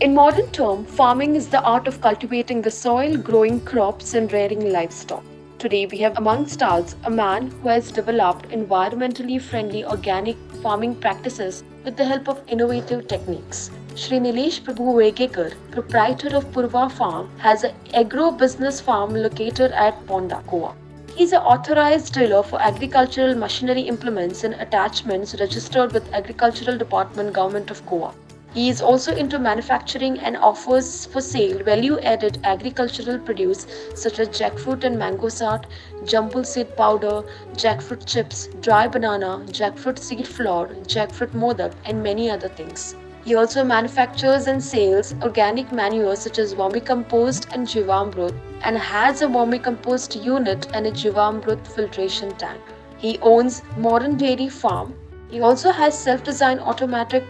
In modern term, farming is the art of cultivating the soil, growing crops and rearing livestock. Today we have amongst ours a man who has developed environmentally friendly organic farming practices with the help of innovative techniques. Shri Nilesh Prabhu Vegekar, proprietor of Purva Farm, has an agro-business farm located at Ponda, Goa. He is an authorized dealer for agricultural machinery implements and attachments registered with Agricultural Department, Government of Goa. He is also into manufacturing and offers for sale value-added agricultural produce such as jackfruit and mango saat, jambool seed powder, jackfruit chips, dry banana, jackfruit seed flour, jackfruit modak and many other things. He also manufactures and sells organic manure such as Vermicompost and Jeevamrut and has a Vermicompost unit and a Jeevamrut filtration tank. He owns Modern Dairy Farm. He also has self-designed automatic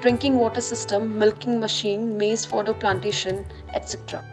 drinking water system, milking machine, maize fodder plantation, etc.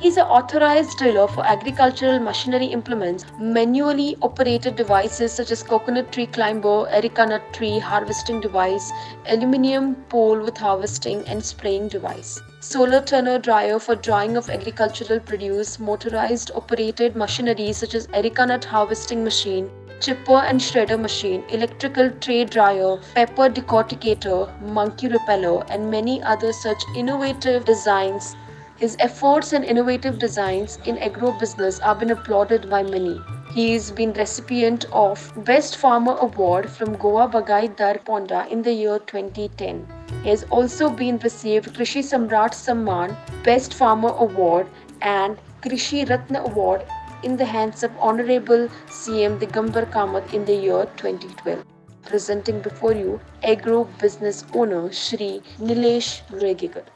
He is an authorized dealer for agricultural machinery implements, manually operated devices such as coconut tree climber, erica nut tree harvesting device, aluminium pole with harvesting and spraying device, solar turner dryer for drying of agricultural produce, motorized operated machinery such as erica nut harvesting machine, chipper and shredder machine, electrical tray dryer, pepper decorticator, monkey repeller and many other such innovative designs. His efforts and innovative designs in agro-business have been applauded by many. He has been recipient of Best Farmer Award from Goa Bagaidhar Ponda in the year 2010. He has also been received Krishi Samrat Samman Best Farmer Award and Krishi Ratna Award in the hands of Honorable CM Digambar Kamat in the year 2012. Presenting before you, Agro Business Owner Shri Nilesh Regikar.